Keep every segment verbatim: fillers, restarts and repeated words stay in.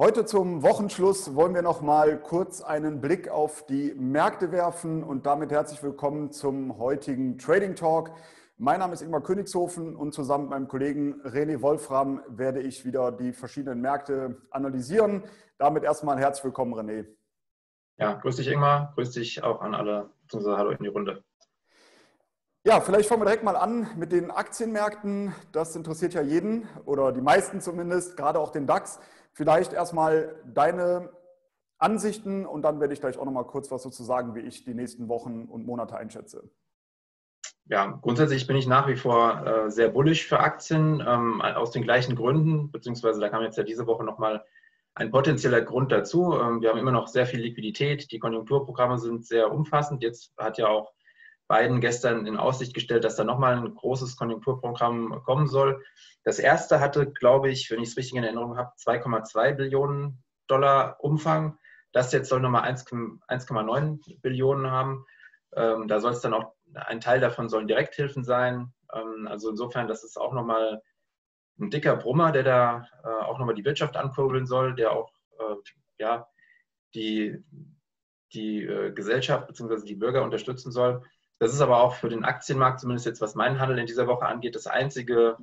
Heute zum Wochenschluss wollen wir noch mal kurz einen Blick auf die Märkte werfen und damit herzlich willkommen zum heutigen Trading Talk. Mein Name ist Ingmar Königshofen und zusammen mit meinem Kollegen René Wolfram werde ich wieder die verschiedenen Märkte analysieren. Damit erstmal herzlich willkommen, René. Ja, grüß dich Ingmar, grüß dich auch an alle, beziehungsweise hallo in die Runde. Ja, vielleicht fangen wir direkt mal an mit den Aktienmärkten. Das interessiert ja jeden oder die meisten zumindest, gerade auch den DAX. Vielleicht erstmal deine Ansichten und dann werde ich gleich auch noch mal kurz was dazu sagen, wie ich die nächsten Wochen und Monate einschätze. Ja, grundsätzlich bin ich nach wie vor äh, sehr bullisch für Aktien, ähm, aus den gleichen Gründen, beziehungsweise da kam jetzt ja diese Woche nochmal ein potenzieller Grund dazu. Ähm, wir haben immer noch sehr viel Liquidität, die Konjunkturprogramme sind sehr umfassend. Jetzt hat ja auch Biden gestern in Aussicht gestellt, dass da nochmal ein großes Konjunkturprogramm kommen soll. Das erste hatte, glaube ich, wenn ich es richtig in Erinnerung habe, zwei Komma zwei Billionen Dollar Umfang. Das jetzt soll nochmal eins Komma neun Billionen haben. Ähm, da soll es dann auch, ein Teil davon sollen Direkthilfen sein. Ähm, also insofern, das ist auch nochmal ein dicker Brummer, der da äh, auch nochmal die Wirtschaft ankurbeln soll, der auch äh, ja, die, die äh, Gesellschaft bzw. die Bürger unterstützen soll. Das ist aber auch für den Aktienmarkt, zumindest jetzt was meinen Handel in dieser Woche angeht, das einzige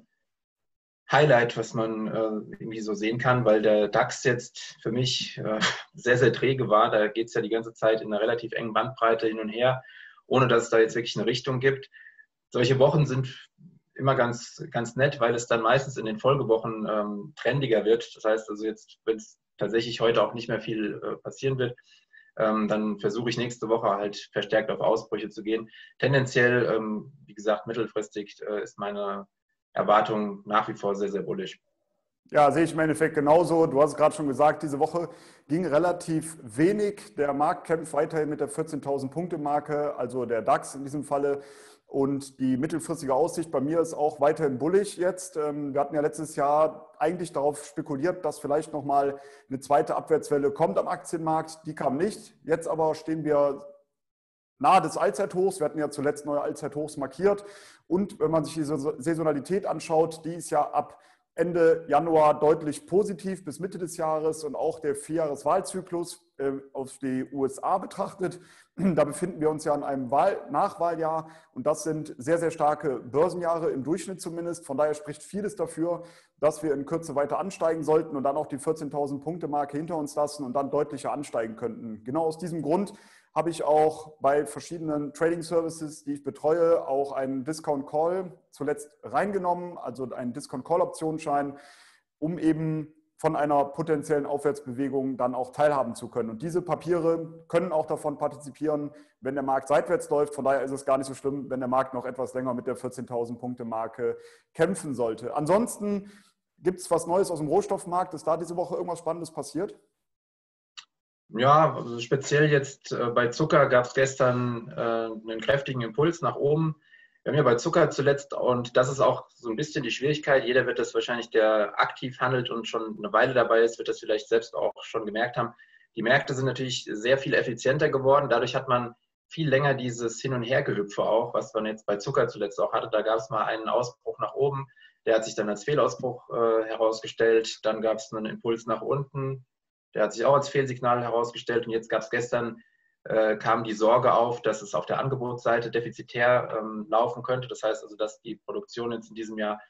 Highlight, was man äh, irgendwie so sehen kann, weil der DAX jetzt für mich äh, sehr, sehr träge war. Da geht es ja die ganze Zeit in einer relativ engen Bandbreite hin und her, ohne dass es da jetzt wirklich eine Richtung gibt. Solche Wochen sind immer ganz, ganz nett, weil es dann meistens in den Folgewochen ähm, trendiger wird. Das heißt also jetzt, wenn es tatsächlich heute auch nicht mehr viel äh, passieren wird, Ähm, dann versuche ich nächste Woche halt verstärkt auf Ausbrüche zu gehen. Tendenziell, ähm, wie gesagt, mittelfristig äh, ist meine Erwartung nach wie vor sehr, sehr bullisch. Ja, sehe ich im Endeffekt genauso. Du hast es gerade schon gesagt, diese Woche ging relativ wenig. Der Markt kämpft weiterhin mit der vierzehntausend-Punkte-Marke, also der DAX in diesem Falle. Und die mittelfristige Aussicht bei mir ist auch weiterhin bullig jetzt. Wir hatten ja letztes Jahr eigentlich darauf spekuliert, dass vielleicht nochmal eine zweite Abwärtswelle kommt am Aktienmarkt. Die kam nicht. Jetzt aber stehen wir nahe des Allzeithochs. Wir hatten ja zuletzt neue Allzeithochs markiert. Und wenn man sich die Saisonalität anschaut, die ist ja ab Ende Januar deutlich positiv bis Mitte des Jahres und auch der Vierjahreswahlzyklus äh, auf die U S A betrachtet. Da befinden wir uns ja in einem Wahl Nachwahljahr und das sind sehr, sehr starke Börsenjahre im Durchschnitt zumindest. Von daher spricht vieles dafür, dass wir in Kürze weiter ansteigen sollten und dann auch die vierzehntausend-Punkte-Marke hinter uns lassen und dann deutlicher ansteigen könnten. Genau aus diesem Grund habe ich auch bei verschiedenen Trading-Services, die ich betreue, auch einen Discount-Call zuletzt reingenommen, also einen Discount-Call-Optionsschein, um eben von einer potenziellen Aufwärtsbewegung dann auch teilhaben zu können. Und diese Papiere können auch davon partizipieren, wenn der Markt seitwärts läuft. Von daher ist es gar nicht so schlimm, wenn der Markt noch etwas länger mit der vierzehntausend-Punkte-Marke kämpfen sollte. Ansonsten gibt es was Neues aus dem Rohstoffmarkt. Ist da diese Woche irgendwas Spannendes passiert? Ja, also speziell jetzt äh, bei Zucker gab es gestern äh, einen kräftigen Impuls nach oben. Wir haben ja bei Zucker zuletzt, und das ist auch so ein bisschen die Schwierigkeit, jeder wird das wahrscheinlich, der aktiv handelt und schon eine Weile dabei ist, wird das vielleicht selbst auch schon gemerkt haben. Die Märkte sind natürlich sehr viel effizienter geworden. Dadurch hat man viel länger dieses Hin- und Hergehüpfe auch, was man jetzt bei Zucker zuletzt auch hatte. Da gab es mal einen Ausbruch nach oben, der hat sich dann als Fehlausbruch äh, herausgestellt. Dann gab es einen Impuls nach unten. Der hat sich auch als Fehlsignal herausgestellt und jetzt gab es gestern, äh, kam die Sorge auf, dass es auf der Angebotsseite defizitär ähm, laufen könnte. Das heißt also, dass die Produktion jetzt in diesem Jahr,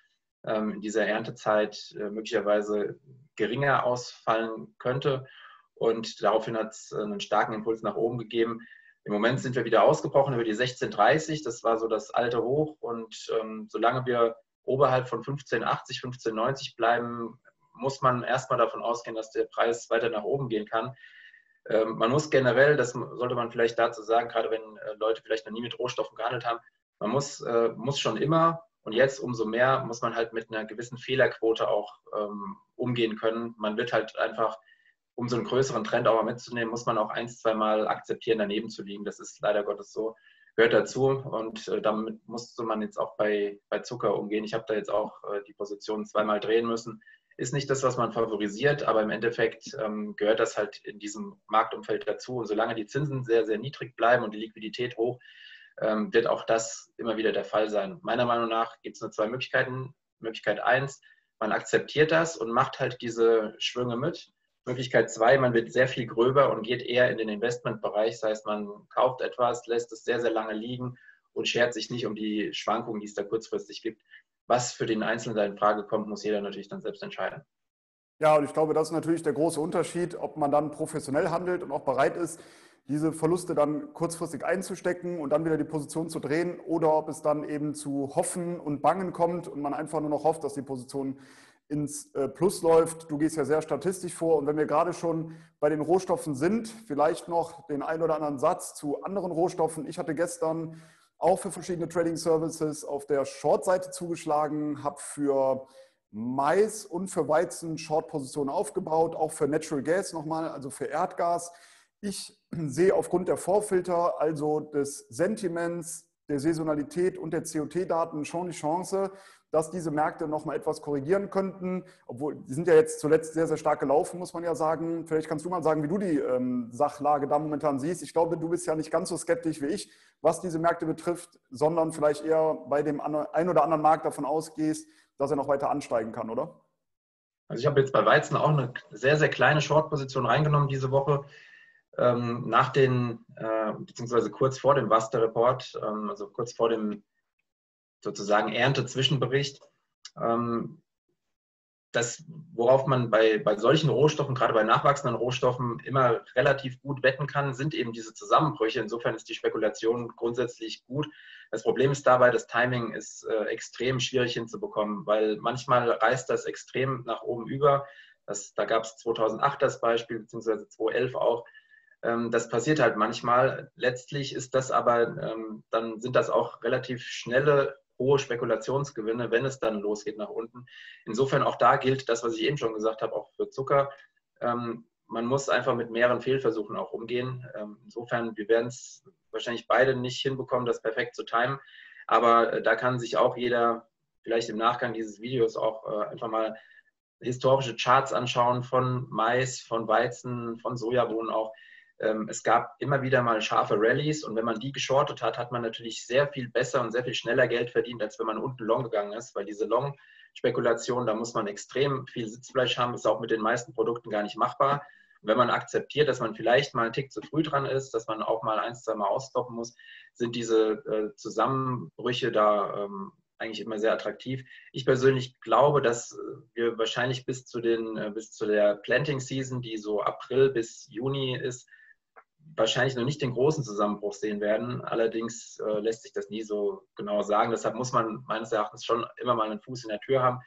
ähm, in dieser Erntezeit äh, möglicherweise geringer ausfallen könnte und daraufhin hat es einen starken Impuls nach oben gegeben. Im Moment sind wir wieder ausgebrochen über die sechzehn dreißig, das war so das alte Hoch und ähm, solange wir oberhalb von fünfzehn achtzig, fünfzehn neunzig bleiben, muss man erstmal davon ausgehen, dass der Preis weiter nach oben gehen kann. Ähm, man muss generell, das sollte man vielleicht dazu sagen, gerade wenn äh, Leute vielleicht noch nie mit Rohstoffen gehandelt haben, man muss, äh, muss schon immer und jetzt umso mehr muss man halt mit einer gewissen Fehlerquote auch ähm, umgehen können. Man wird halt einfach, um so einen größeren Trend auch mal mitzunehmen, muss man auch ein-, zweimal akzeptieren, daneben zu liegen. Das ist leider Gottes so, gehört dazu und äh, damit musste man jetzt auch bei, bei Zucker umgehen. Ich habe da jetzt auch äh, die Position zweimal drehen müssen. Ist nicht das, was man favorisiert, aber im Endeffekt ähm, gehört das halt in diesem Marktumfeld dazu. Und solange die Zinsen sehr, sehr niedrig bleiben und die Liquidität hoch, ähm, wird auch das immer wieder der Fall sein. Meiner Meinung nach gibt es nur zwei Möglichkeiten. Möglichkeit eins, man akzeptiert das und macht halt diese Schwünge mit. Möglichkeit zwei, man wird sehr viel gröber und geht eher in den Investmentbereich. Das heißt, man kauft etwas, lässt es sehr, sehr lange liegen und schert sich nicht um die Schwankungen, die es da kurzfristig gibt. Was für den Einzelnen da in Frage kommt, muss jeder natürlich dann selbst entscheiden. Ja, und ich glaube, das ist natürlich der große Unterschied, ob man dann professionell handelt und auch bereit ist, diese Verluste dann kurzfristig einzustecken und dann wieder die Position zu drehen, oder ob es dann eben zu Hoffen und Bangen kommt und man einfach nur noch hofft, dass die Position ins Plus läuft. Du gehst ja sehr statistisch vor, und wenn wir gerade schon bei den Rohstoffen sind, vielleicht noch den einen oder anderen Satz zu anderen Rohstoffen. Ich hatte gestern auch für verschiedene Trading Services auf der Short-Seite zugeschlagen, habe für Mais und für Weizen Short-Positionen aufgebaut, auch für Natural Gas nochmal, also für Erdgas. Ich sehe aufgrund der Vorfilter, also des Sentiments, der Saisonalität und der C O T-Daten schon die Chance, dass diese Märkte nochmal etwas korrigieren könnten, obwohl die sind ja jetzt zuletzt sehr, sehr stark gelaufen, muss man ja sagen. Vielleicht kannst du mal sagen, wie du die ähm, Sachlage da momentan siehst. Ich glaube, du bist ja nicht ganz so skeptisch wie ich, was diese Märkte betrifft, sondern vielleicht eher bei dem einen oder anderen Markt davon ausgehst, dass er noch weiter ansteigen kann, oder? Also ich habe jetzt bei Weizen auch eine sehr, sehr kleine Short-Position reingenommen diese Woche. Ähm, nach den, äh, beziehungsweise kurz vor dem Waster-Report, ähm, also kurz vor dem sozusagen Ernte-Zwischenbericht. Ähm, das, worauf man bei, bei solchen Rohstoffen, gerade bei nachwachsenden Rohstoffen, immer relativ gut wetten kann, sind eben diese Zusammenbrüche. Insofern ist die Spekulation grundsätzlich gut. Das Problem ist dabei, das Timing ist äh, extrem schwierig hinzubekommen, weil manchmal reißt das extrem nach oben über. Das, da gab es zweitausendacht das Beispiel, beziehungsweise zweitausendelf auch. Das passiert halt manchmal. Letztlich ist das aber, dann sind das auch relativ schnelle, hohe Spekulationsgewinne, wenn es dann losgeht nach unten. Insofern auch da gilt das, was ich eben schon gesagt habe, auch für Zucker. Man muss einfach mit mehreren Fehlversuchen auch umgehen. Insofern, wir werden es wahrscheinlich beide nicht hinbekommen, das perfekt zu timen. Aber da kann sich auch jeder vielleicht im Nachgang dieses Videos auch einfach mal historische Charts anschauen von Mais, von Weizen, von Sojabohnen auch. Es gab immer wieder mal scharfe Rallies, und wenn man die geschortet hat, hat man natürlich sehr viel besser und sehr viel schneller Geld verdient, als wenn man unten long gegangen ist, weil diese Long-Spekulation, da muss man extrem viel Sitzfleisch haben, ist auch mit den meisten Produkten gar nicht machbar. Und wenn man akzeptiert, dass man vielleicht mal einen Tick zu früh dran ist, dass man auch mal ein, zwei Mal ausstoppen muss, sind diese Zusammenbrüche da eigentlich immer sehr attraktiv. Ich persönlich glaube, dass wir wahrscheinlich bis zu, den, bis zu der Planting-Season, die so April bis Juni ist, wahrscheinlich noch nicht den großen Zusammenbruch sehen werden. Allerdings äh, lässt sich das nie so genau sagen. Deshalb muss man meines Erachtens schon immer mal einen Fuß in der Tür haben.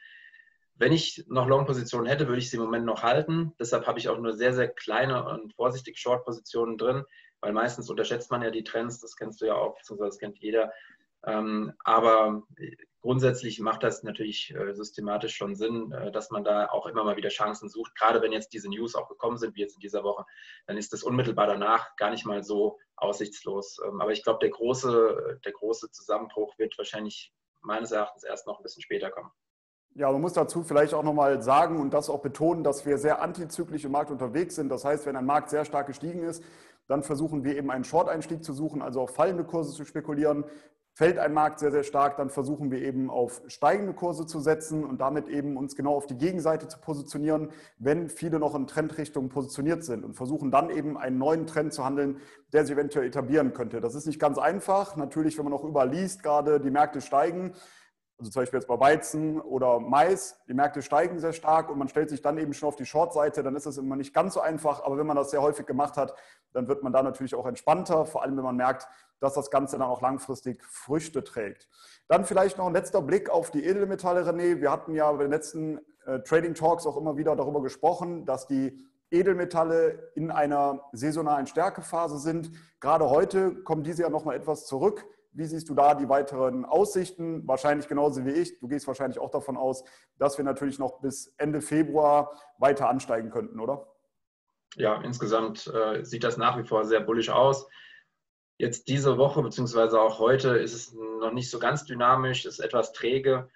Wenn ich noch Long-Positionen hätte, würde ich sie im Moment noch halten. Deshalb habe ich auch nur sehr, sehr kleine und vorsichtig Short-Positionen drin, weil meistens unterschätzt man ja die Trends. Das kennst du ja auch, beziehungsweise das kennt jeder. Ähm, aber grundsätzlich macht das natürlich äh, systematisch schon Sinn, äh, dass man da auch immer mal wieder Chancen sucht. Gerade wenn jetzt diese News auch gekommen sind, wie jetzt in dieser Woche, dann ist das unmittelbar danach gar nicht mal so aussichtslos. Ähm, aber ich glaube, der große, der große Zusammenbruch wird wahrscheinlich meines Erachtens erst noch ein bisschen später kommen. Ja, man muss dazu vielleicht auch nochmal sagen und das auch betonen, dass wir sehr antizyklisch im Markt unterwegs sind. Das heißt, wenn ein Markt sehr stark gestiegen ist, dann versuchen wir eben einen Short-Einstieg zu suchen, also auf fallende Kurse zu spekulieren. Fällt ein Markt sehr, sehr stark, dann versuchen wir eben auf steigende Kurse zu setzen und damit eben uns genau auf die Gegenseite zu positionieren, wenn viele noch in Trendrichtungen positioniert sind, und versuchen dann eben einen neuen Trend zu handeln, der sich eventuell etablieren könnte. Das ist nicht ganz einfach. Natürlich, wenn man auch überall liest, gerade die Märkte steigen, also zum Beispiel jetzt bei Weizen oder Mais, die Märkte steigen sehr stark und man stellt sich dann eben schon auf die Short-Seite, dann ist das immer nicht ganz so einfach. Aber wenn man das sehr häufig gemacht hat, dann wird man da natürlich auch entspannter, vor allem wenn man merkt, dass das Ganze dann auch langfristig Früchte trägt. Dann vielleicht noch ein letzter Blick auf die Edelmetalle, René. Wir hatten ja bei den letzten äh, Trading Talks auch immer wieder darüber gesprochen, dass die Edelmetalle in einer saisonalen Stärkephase sind. Gerade heute kommen diese ja nochmal etwas zurück. Wie siehst du da die weiteren Aussichten? Wahrscheinlich genauso wie ich. Du gehst wahrscheinlich auch davon aus, dass wir natürlich noch bis Ende Februar weiter ansteigen könnten, oder? Ja, insgesamt äh, sieht das nach wie vor sehr bullisch aus. Jetzt diese Woche, beziehungsweise auch heute, ist es noch nicht so ganz dynamisch, ist etwas träge,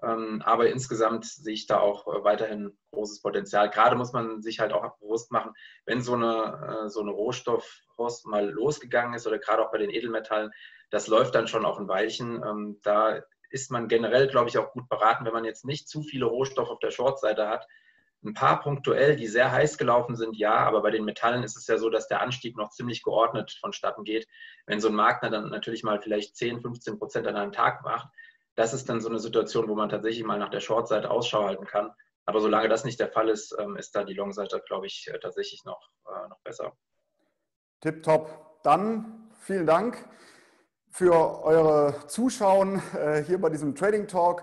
aber insgesamt sehe ich da auch weiterhin großes Potenzial. Gerade muss man sich halt auch bewusst machen, wenn so eine, so eine Rohstoffpost mal losgegangen ist oder gerade auch bei den Edelmetallen, das läuft dann schon auch ein Weilchen. Da ist man generell, glaube ich, auch gut beraten, wenn man jetzt nicht zu viele Rohstoffe auf der Short-Seite hat, Ein paar punktuell, die sehr heiß gelaufen sind, ja, aber bei den Metallen ist es ja so, dass der Anstieg noch ziemlich geordnet vonstatten geht. Wenn so ein Markt dann natürlich mal vielleicht zehn, fünfzehn Prozent an einem Tag macht, das ist dann so eine Situation, wo man tatsächlich mal nach der Short-Seite Ausschau halten kann. Aber solange das nicht der Fall ist, ist da die Long-Seite, glaube ich, tatsächlich noch, noch besser. Tipptopp. Dann vielen Dank für eure Zuschauen hier bei diesem Trading Talk.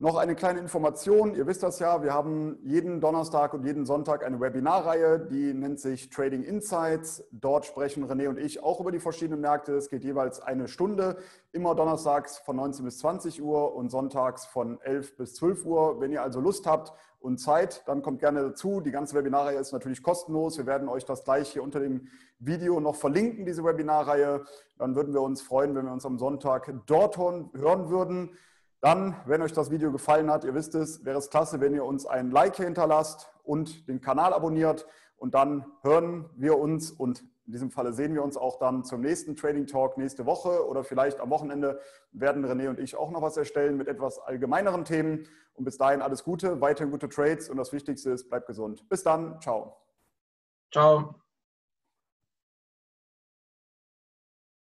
Noch eine kleine Information, ihr wisst das ja, wir haben jeden Donnerstag und jeden Sonntag eine Webinarreihe, die nennt sich Trading Insights. Dort sprechen René und ich auch über die verschiedenen Märkte. Es geht jeweils eine Stunde, immer donnerstags von neunzehn bis zwanzig Uhr und sonntags von elf bis zwölf Uhr. Wenn ihr also Lust habt und Zeit, dann kommt gerne dazu. Die ganze Webinarreihe ist natürlich kostenlos. Wir werden euch das gleich hier unter dem Video noch verlinken, diese Webinarreihe. Dann würden wir uns freuen, wenn wir uns am Sonntag dort hören würden. Dann, wenn euch das Video gefallen hat, ihr wisst es, wäre es klasse, wenn ihr uns ein Like hinterlasst und den Kanal abonniert. Und dann hören wir uns und in diesem Falle sehen wir uns auch dann zum nächsten Trading Talk nächste Woche oder vielleicht am Wochenende werden René und ich auch noch was erstellen mit etwas allgemeineren Themen. Und bis dahin alles Gute, weiterhin gute Trades und das Wichtigste ist, bleibt gesund. Bis dann, ciao. Ciao.